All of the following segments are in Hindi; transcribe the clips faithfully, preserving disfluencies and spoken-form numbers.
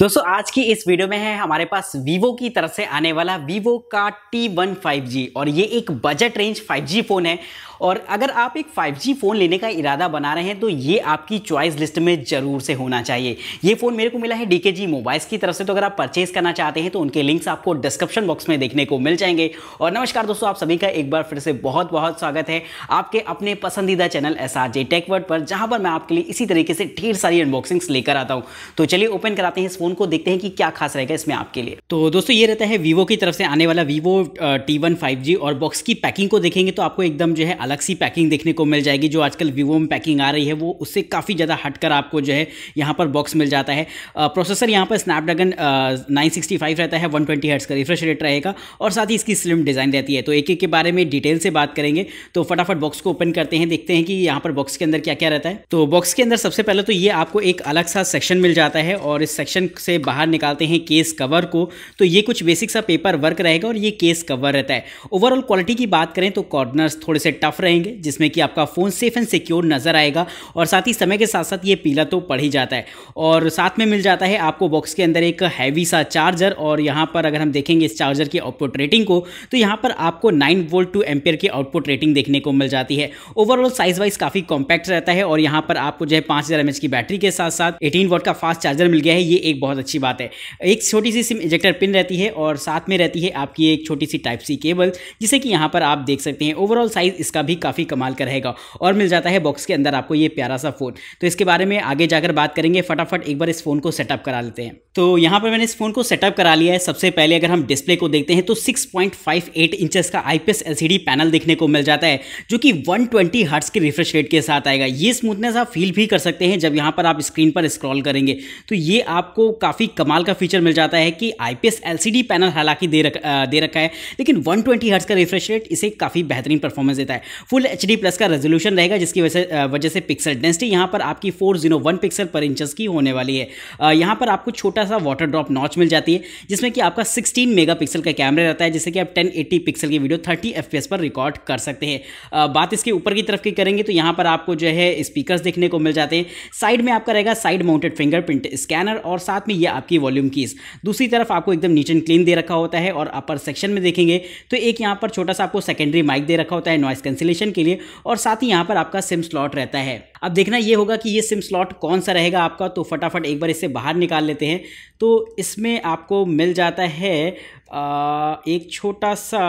दोस्तों आज की इस वीडियो में है हमारे पास Vivo की तरफ से आने वाला Vivo का टी वन फाइव जी और ये एक budget range five G phone है। और अगर आप एक फाइव जी फ़ोन लेने का इरादा बना रहे हैं तो ये आपकी चॉइस लिस्ट में ज़रूर से होना चाहिए। ये फ़ोन मेरे को मिला है डी के जी मोबाइल्स की तरफ से, तो अगर आप परचेज़ करना चाहते हैं तो उनके लिंक्स आपको डिस्क्रिप्शन बॉक्स में देखने को मिल जाएंगे। और नमस्कार दोस्तों, आप सभी का एक बार फिर से बहुत बहुत स्वागत है आपके अपने पसंदीदा channel S R J Tech World पर, जहाँ पर मैं आपके लिए इसी तरीके से ढेर सारी अनबॉक्सिंग्स लेकर आता हूँ। तो चलिए ओपन कराते हैं इस फोन को, देखते हैं कि क्या खास रहेगा इसमें आपके लिए। तो दोस्तों ये रहता है Vivo की तरफ से आने वाला Vivo T one five G. और बॉक्स की पैकिंग को देखेंगे तो आपको एकदम जो है अलग सी पैकिंग देखने को मिल जाएगी। जो आजकल Vivo में पैकिंग आ रही है वो उससे काफ़ी ज़्यादा हटकर आपको जो है यहाँ पर बॉक्स मिल जाता है। प्रोसेसर यहाँ पर स्नैपड्रैगन नाइन सिक्सटी फाइव रहता है, वन ट्वेंटी हर्ट्ज का रिफ्रेश रेट रहेगा और साथ ही इसकी स्लिम डिज़ाइन रहती है। तो एक एक के बारे में डिटेल से बात करेंगे, तो फटाफट बॉक्स को ओपन करते हैं, देखते हैं कि यहाँ पर बॉक्स के अंदर क्या क्या रहता है। तो बॉक्स के अंदर सबसे पहले तो ये आपको एक अलग सा सेक्शन मिल जाता है और इस सेक्शन से बाहर निकालते हैं केस कवर को। तो ये कुछ बेसिक सा पेपर वर्क रहेगा और ये केस कवर रहता है। ओवरऑल क्वालिटी की बात करें तो कॉर्नर्स थोड़े से टफ रहेंगे, जिसमें कि आपका फ़ोन सेफ एंड सिक्योर नज़र आएगा। और साथ ही समय के साथ साथ ये पीला तो पड़ ही जाता है। और साथ में मिल जाता है आपको बॉक्स के अंदर एक हैवी सा चार्जर। और यहाँ पर अगर हम देखेंगे इस चार्जर की आउटपुट रेटिंग को, तो यहाँ पर आपको नाइन वोल्ट टू एम्पियर की आउटपुट रेटिंग देखने को मिल जाती है। ओवरऑल साइज वाइज काफ़ी कॉम्पैक्ट रहता है। और यहाँ पर आपको जो है पाँच हज़ार एम एच की बैटरी के साथ साथ एटीन वोल्ट का फास्ट चार्जर मिल गया है। ये एक बहुत अच्छी बात है। एक छोटी सी सिम इजेक्टर पिन रहती है और साथ में रहती है आपकी एक छोटी सी टाइप सी केबल, जिसे कि यहाँ पर आप देख सकते हैं। ओवरऑल साइज इसका भी काफ़ी कमाल का रहेगा। और मिल जाता है बॉक्स के अंदर आपको ये प्यारा सा फ़ोन, तो इसके बारे में आगे जाकर बात करेंगे। फटाफट एक बार इस फ़ोन को सेटअप करा लेते हैं। तो यहाँ पर मैंने इस फ़ोन को सेटअप करा लिया है। सबसे पहले अगर हम डिस्प्ले को देखते हैं तो six point five eight inches I P P S L C D पैनल देखने को मिल जाता है, जो कि वन ट्वेंटी हर्ट्स के रिफ्रेश रेट के साथ आएगा। ये स्मूथनेस आप फील भी कर सकते हैं जब यहाँ पर आप स्क्रीन पर स्क्रॉल करेंगे। तो ये आपको काफ़ी कमाल का फीचर मिल जाता है कि I P S L C D panel हालांकि दे रख दे रखा है, लेकिन वन ट्वेंटी हर्ट्ज का रिफ्रेश रेट इसे काफ़ी बेहतरीन परफॉर्मेंस देता है। फुल एच डी प्लस का रेजोल्यूशन रहेगा, जिसकी वजह वजह से पिक्सल डेंसिटी यहाँ पर आपकी four zero one pixel per inches की होने वाली है। यहाँ पर आपको छोटा सा वाटर ड्रॉप नॉच मिल जाती है, जिसमें कि आपका सिक्सटीन मेगापिक्सल का कैमरा रहता है, जिससे कि आप टेन एटी पिक्सल की video thirty F P S पर रिकॉर्ड कर सकते हैं। बात इसके ऊपर की तरफ की करेंगे तो यहाँ पर आपको जो है स्पीकर्स देखने को मिल जाते हैं। साइड में आपका रहेगा साइड माउंटेड फिंगरप्रिंट स्कैनर और साथ में ये आपकी वॉल्यूम कीज। दूसरी तरफ आपको एकदम नीट एंड क्लीन दे रखा होता है। और अपर सेक्शन में देखेंगे तो एक यहाँ पर छोटा सा आपको सेकेंडरी माइक दे रखा होता है नॉइस कैंसिलेशन के लिए। और साथ ही यहाँ पर आपका सिम स्लॉट रहता है। अब देखना ये होगा कि ये सिम स्लॉट कौन सा रहेगा आपका, तो फटाफट एक बार इसे बाहर निकाल लेते हैं। तो इसमें आपको मिल जाता है आ, एक छोटा सा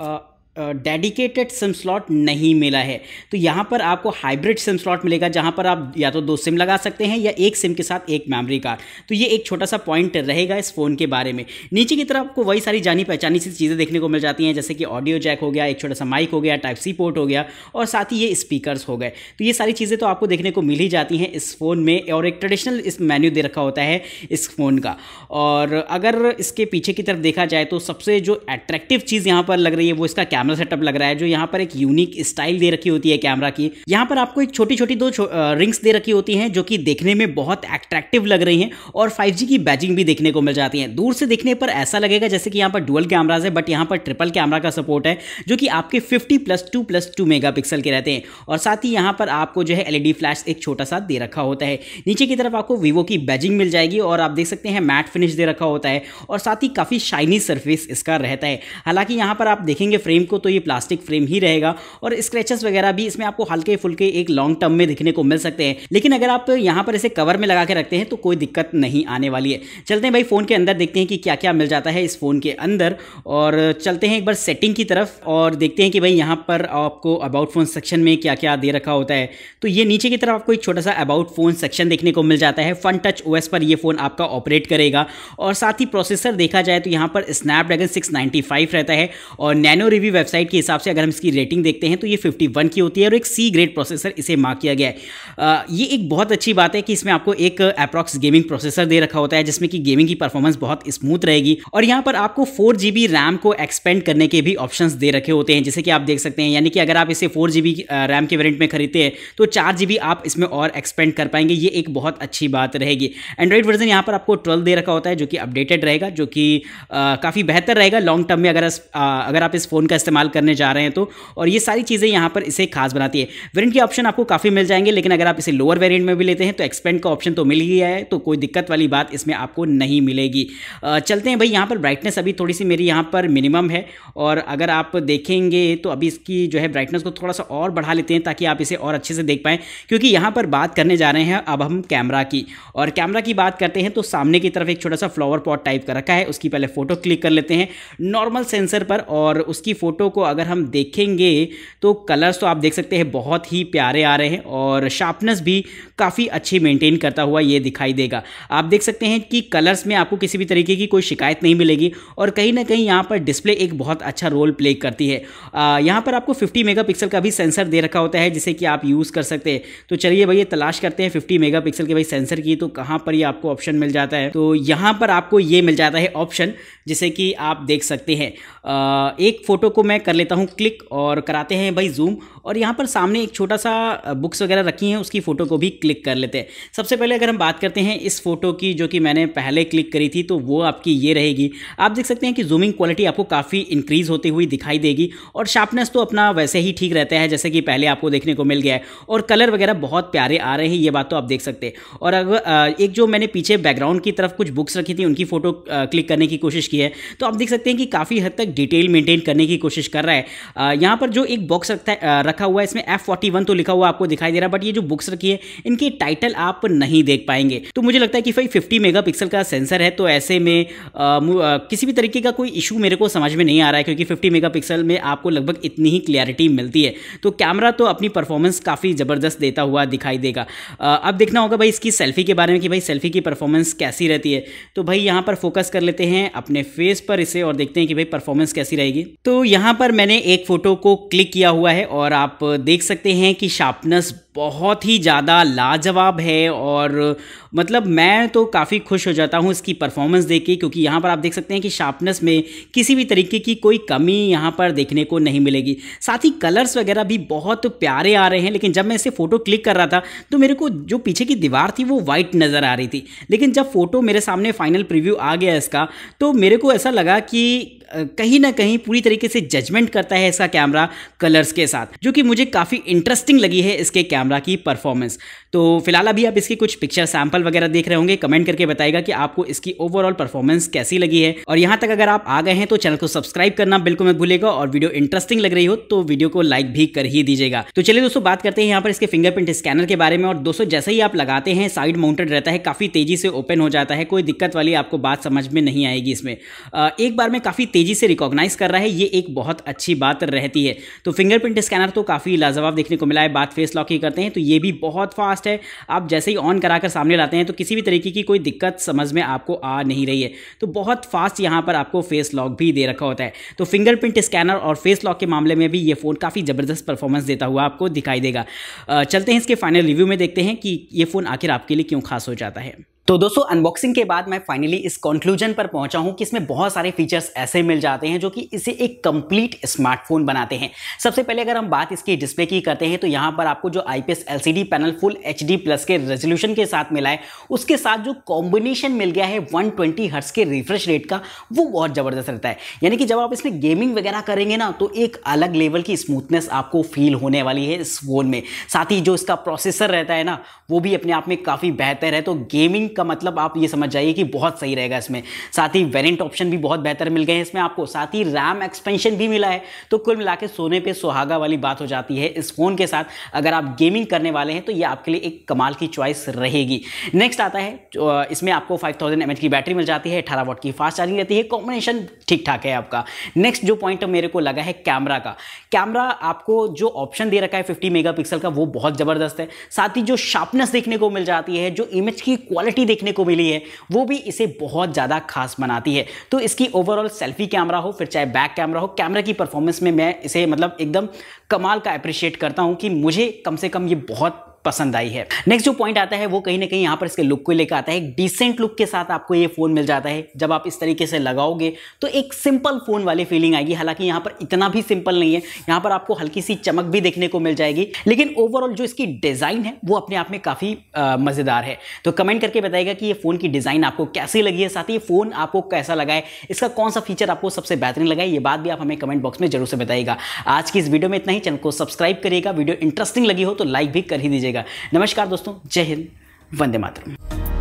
आ, डेडिकेटेड सिम स्लॉट नहीं मिला है। तो यहाँ पर आपको हाइब्रिड सिम स्लॉट मिलेगा, जहाँ पर आप या तो दो सिम लगा सकते हैं या एक सिम के साथ एक मेमोरी कार्ड। तो ये एक छोटा सा पॉइंट रहेगा इस फ़ोन के बारे में। नीचे की तरफ आपको वही सारी जानी पहचानी सी चीज़ें देखने को मिल जाती हैं, जैसे कि ऑडियो जैक हो गया, एक छोटा सा माइक हो गया, टाइप सी पोर्ट हो गया और साथ ही ये स्पीकर्स हो गए। तो ये सारी चीज़ें तो आपको देखने को मिल ही जाती हैं इस फ़ोन में। और एक ट्रेडिशनल इस मेन्यू दे रखा होता है इस फ़ोन का। और अगर इसके पीछे की तरफ देखा जाए तो सबसे जो अट्रैक्टिव चीज़ यहाँ पर लग रही है वो इसका कैमरा सेटअप लग रहा है, जो यहाँ पर एक यूनिक स्टाइल दे रखी होती है कैमरा की। यहाँ पर आपको एक छोटी छोटी दो छो, रिंग्स दे रखी होती हैं, जो कि देखने में बहुत अट्रैक्टिव लग रही हैं। और फाइव जी की बैजिंग भी देखने को मिल जाती है। दूर से देखने पर ऐसा लगेगा जैसे कि यहाँ पर डुअल कैमराज है, बट यहाँ पर ट्रिपल कैमरा का सपोर्ट है, जो कि आपके fifty plus two plus two mega pixel के रहते हैं। और साथ ही यहाँ पर आपको जो है एल ई डी फ्लैश एक छोटा सा दे रखा होता है। नीचे की तरफ आपको Vivo की बैजिंग मिल जाएगी और आप देख सकते हैं मैट फिनिश दे रखा होता है। और साथ ही काफ़ी शाइनी सर्फेस इसका रहता है। हालांकि यहाँ पर आप देखेंगे फ्रेम को तो ये प्लास्टिक फ्रेम ही रहेगा। और स्क्रैचेस वगैरह भी इसमें आपको हल्के फुल्के एक लॉन्ग टर्म में दिखने को मिल सकते हैं, लेकिन अगर आप यहाँ पर इसे कवर में लगा के रखते हैं तो कोई दिक्कत नहीं आने वाली है। चलते हैं भाई फ़ोन के अंदर, देखते हैं कि क्या क्या मिल जाता है इस फ़ोन के अंदर। और चलते हैं एक बार सेटिंग की तरफ और देखते हैं कि भाई यहाँ पर आपको अबाउट फ़ोन सेक्शन में क्या क्या दे रखा होता है। तो ये नीचे की तरफ आपको एक छोटा सा अबाउट फ़ोन सेक्शन देखने को मिल जाता है। FunTouch ओ एस पर यह फ़ोन आपका ऑपरेट करेगा। और साथ ही प्रोसेसर देखा जाए तो यहाँ पर स्नैपड्रैगन सिक्स नाइन्टी फाइव रहता है। और नैनो रिव्यू वेबसाइट के हिसाब से अगर हम इसकी रेटिंग देखते हैं तो ये फिफ्टी वन की होती है और एक सी ग्रेड प्रोसेसर इसे मार्क किया गया है। आ, ये एक बहुत अच्छी बात है कि इसमें आपको एक अप्रॉक्स गेमिंग प्रोसेसर दे रखा होता है, जिसमें कि गेमिंग की परफॉर्मेंस बहुत स्मूथ रहेगी। और यहाँ पर आपको फोर जी बी रैम को एक्सपेंड करने के भी ऑप्शंस दे रखे होते हैं, जैसे कि आप देख सकते हैं। यानी कि अगर आप इसे फोर जी बी रैम के वेरिएंट में खरीदते हैं तो चार जी बी आप इसमें और एक्सपेंड कर पाएंगे। ये एक बहुत अच्छी बात रहेगी। एंड्रॉइड वर्जन यहाँ पर आपको ट्वेल्व दे रखा होता है, जो कि अपडेटेड रहेगा, जो कि काफ़ी बेहतर रहेगा लॉन्ग टर्म में। अगर अगर आप इस फोन का इस्तेमाल करने जा रहे हैं तो, और ये सारी चीज़ें यहाँ पर इसे खास बनाती है। वेरिएंट के ऑप्शन आपको काफ़ी मिल जाएंगे, लेकिन अगर आप इसे लोअर वेरिएंट में भी लेते हैं तो एक्सपेंड का ऑप्शन तो मिल ही है, तो कोई दिक्कत वाली बात इसमें आपको नहीं मिलेगी। चलते हैं भाई, यहाँ पर ब्राइटनेस अभी थोड़ी सी मेरी यहाँ पर मिनिमम है, और अगर आप देखेंगे तो अभी इसकी जो है ब्राइटनेस को थोड़ा सा और बढ़ा लेते हैं ताकि आप इसे और अच्छे से देख पाएँ, क्योंकि यहाँ पर बात करने जा रहे हैं अब हम कैमरा की। और कैमरा की बात करते हैं तो सामने की तरफ एक छोटा सा फ्लावर पॉट टाइप का रखा है, उसकी पहले फ़ोटो क्लिक कर लेते हैं नॉर्मल सेंसर पर, और उसकी फ़ोटो को अगर हम देखेंगे तो कलर्स तो आप देख सकते हैं बहुत ही प्यारे आ रहे हैं, और शार्पनेस भी काफ़ी अच्छी मेंटेन करता हुआ ये दिखाई देगा। आप देख सकते हैं कि कलर्स में आपको किसी भी तरीके की कोई शिकायत नहीं मिलेगी, और कहीं ना कहीं यहाँ पर डिस्प्ले एक बहुत अच्छा रोल प्ले करती है। आ, यहाँ पर आपको फिफ्टी मेगा पिक्सल का भी सेंसर दे रखा होता है जिसे कि आप यूज़ कर सकते हैं। तो चलिए भैया तलाश करते हैं फिफ्टी मेगा पिक्सल के भाई सेंसर की, तो कहाँ पर ये आपको ऑप्शन मिल जाता है। तो यहाँ पर आपको ये मिल जाता है ऑप्शन जिसे कि आप देख सकते हैं। आ, एक फ़ोटो को मैं कर लेता हूँ क्लिक और कराते हैं भाई जूम, और यहाँ पर सामने एक छोटा सा बुक्स वगैरह रखी हैं उसकी फ़ोटो को भी क्लिक कर लेते हैं। सबसे पहले अगर हम बात करते हैं इस फ़ोटो की जो कि मैंने पहले क्लिक करी थी, तो वो आपकी ये रहेगी। आप देख सकते हैं कि जूमिंग क्वालिटी आपको काफ़ी इंक्रीज़ होती हुई दिखाई देगी, और शार्पनेस तो अपना वैसे ही ठीक रहता है जैसे कि पहले आपको देखने को मिल गया है, और कलर वगैरह बहुत प्यारे आ रहे हैं, ये बात तो आप देख सकते हैं। और अगर एक जो मैंने पीछे बैकग्राउंड की तरफ कुछ बुक्स रखी थी उनकी फ़ोटो क्लिक करने की कोशिश की है, तो आप देख सकते हैं कि काफ़ी हद तक डिटेल मेंटेन करने की कोशिश कर रहा है। यहाँ पर जो एक बॉक्स रखा हुआ है इसमें एफ फोर्टी वन तो लिखा हुआ आपको दिखाई दे रहा है, बट ये जो बुक्स रखी है इनकी टाइटल आप नहीं देख पाएंगे। तो मुझे लगता है कि भाई फिफ्टी मेगा पिक्सल का सेंसर है, तो ऐसे में आ, आ, किसी भी तरीके का कोई इशू मेरे को समझ में नहीं आ रहा है, क्योंकि फिफ्टी मेगा पिक्सल में आपको लगभग इतनी ही क्लियरिटी मिलती है। तो कैमरा तो अपनी परफॉर्मेंस काफ़ी ज़बरदस्त देता हुआ दिखाई देगा। अब देखना होगा भाई इसकी सेल्फी के बारे में कि भाई सेल्फी की परफॉर्मेंस कैसी रहती है। तो भाई यहाँ पर फोकस कर लेते हैं अपने फेस पर इसे और देखते हैं कि भाई परफॉर्मेंस कैसी रहेगी। तो यहाँ पर मैंने एक फ़ोटो को क्लिक किया हुआ है और आप देख सकते हैं कि शार्पनेस बहुत ही ज़्यादा लाजवाब है, और मतलब मैं तो काफ़ी खुश हो जाता हूँ इसकी परफॉर्मेंस देख के, क्योंकि यहाँ पर आप देख सकते हैं कि शार्पनेस में किसी भी तरीके की कोई कमी यहाँ पर देखने को नहीं मिलेगी। साथ ही कलर्स वगैरह भी बहुत प्यारे आ रहे हैं, लेकिन जब मैं इसे फ़ोटो क्लिक कर रहा था तो मेरे को जो पीछे की दीवार थी वो वाइट नज़र आ रही थी, लेकिन जब फ़ोटो मेरे सामने फाइनल प्रीव्यू आ गया इसका तो मेरे को ऐसा लगा कि कहीं ना कहीं पूरी तरीके से जजमेंट करता है इसका कैमरा कलर्स के साथ, जो कि मुझे काफ़ी इंटरेस्टिंग लगी है इसके कैमरा की परफॉर्मेंस। तो फिलहाल अभी आप इसके कुछ पिक्चर सैंपल वगैरह देख रहे होंगे, कमेंट करके बताइएगा कि आपको इसकी ओवरऑल परफॉर्मेंस कैसी लगी है। और यहाँ तक अगर आप आ गए हैं तो चैनल को सब्सक्राइब करना बिल्कुल मत भूलिएगा, और वीडियो इंटरेस्टिंग लग रही हो तो वीडियो को लाइक भी कर ही दीजिएगा। तो चलिए दोस्तों बात करते हैं यहाँ पर इसके फिंगरप्रिंट स्कैनर के बारे में। और दोस्तों जैसे ही आप लगाते हैं साइड माउंटेड रहता है, काफ़ी तेज़ी से ओपन हो जाता है, कोई दिक्कत वाली आपको बात समझ में नहीं आएगी इसमें। एक बार में काफ़ी तेज़ी से रिकॉग्नाइज कर रहा है, ये एक बहुत अच्छी बात रहती है। तो फिंगरप्रिंट स्कैनर तो काफ़ी लाजवाब देखने को मिला है। बात फेस लॉक की करते हैं तो ये भी बहुत फास्ट है, आप जैसे ही ऑन कराकर सामने लाते हैं तो किसी भी तरीके की कोई दिक्कत समझ में आपको आ नहीं रही है। तो बहुत फास्ट यहाँ पर आपको फेस लॉक भी दे रखा होता है। तो फिंगरप्रिंट स्कैनर और फेस लॉक के मामले में भी ये फ़ोन काफ़ी ज़बरदस्त परफॉर्मेंस देता हुआ आपको दिखाई देगा। चलते हैं इसके फाइनल रिव्यू में, देखते हैं कि ये फ़ोन आखिर आपके लिए क्यों खास हो जाता है। तो दोस्तों अनबॉक्सिंग के बाद मैं फाइनली इस कंक्लूजन पर पहुंचा हूं कि इसमें बहुत सारे फीचर्स ऐसे मिल जाते हैं जो कि इसे एक कंप्लीट स्मार्टफोन बनाते हैं। सबसे पहले अगर हम बात इसकी डिस्प्ले की करते हैं तो यहां पर आपको जो IPS LCD panel full HD plus के रेजोल्यूशन के साथ मिला है, उसके साथ जो कॉम्बिनेशन मिल गया है वन ट्वेंटी हर्ट्ज के रिफ्रेश रेट का, वो बहुत ज़बरदस्त रहता है। यानी कि जब आप इसमें गेमिंग वगैरह करेंगे ना तो एक अलग लेवल की स्मूथनेस आपको फील होने वाली है इस फोन में। साथ ही जो इसका प्रोसेसर रहता है ना वो भी अपने आप में काफ़ी बेहतर है, तो गेमिंग का मतलब आप ये समझ जाइए कि बहुत सही रहेगा इसमें। साथ ही वेरिएंट ऑप्शन भी बहुत बेहतर मिल गए हैं इसमें आपको, साथ ही रैम एक्सपेंशन भी मिला है। तो कुल मिला के सोने पे सुहागा वाली बात हो जाती है इस फोन के साथ। अगर आप गेमिंग करने वाले हैं तो ये आपके लिए एक कमाल की चॉइस रहेगी। नेक्स्ट आता है, इसमें आपको फाइव थाउजेंड एम एच की बैटरी मिल जाती है, अठारह वॉट की फास्ट चार्जिंग रहती है, कॉम्बिनेशन ठीक ठाक है आपका। नेक्स्ट जो पॉइंट मेरे को लगा है कैमरा का, कैमरा आपको जो ऑप्शन दे रखा है फिफ्टी मेगा पिक्सल का वो बहुत ज़बरदस्त है। साथ ही जो शार्पनेस देखने को मिल जाती है, जो इमेज की क्वालिटी देखने को मिली है, वो भी इसे बहुत ज़्यादा खास बनाती है। तो इसकी ओवरऑल सेल्फी कैमरा हो फिर चाहे बैक कैमरा हो, कैमरा की परफॉर्मेंस में मैं इसे मतलब एकदम कमाल का अप्रिशिएट करता हूँ कि मुझे कम से कम ये बहुत पसंद आई है। नेक्स्ट जो पॉइंट आता है वो कहीं ना कहीं यहाँ पर इसके लुक को लेकर आता है। एक डिसेंट लुक के साथ आपको ये फोन मिल जाता है। जब आप इस तरीके से लगाओगे तो एक सिंपल फोन वाली फीलिंग आएगी। हालांकि यहाँ पर इतना भी सिंपल नहीं है, यहाँ पर आपको हल्की सी चमक भी देखने को मिल जाएगी, लेकिन ओवरऑल जो इसकी डिजाइन है वो अपने आप में काफी मजेदार है। तो कमेंट करके बताइएगा कि ये फोन की डिजाइन आपको कैसी लगी है, साथ ही ये फोन आपको कैसा लगा है, इसका कौन सा फीचर आपको सबसे बेहतरीन लगा है, ये बात भी आप हमें कमेंट बॉक्स में जरूर से बताइएगा। आज की इस वीडियो में इतना ही। चैनल को सब्सक्राइब करिएगा, वीडियो इंटरेस्टिंग लगी हो तो लाइक भी कर ही दीजिएगा। नमस्कार दोस्तों, जय हिंद, वंदे मातरम।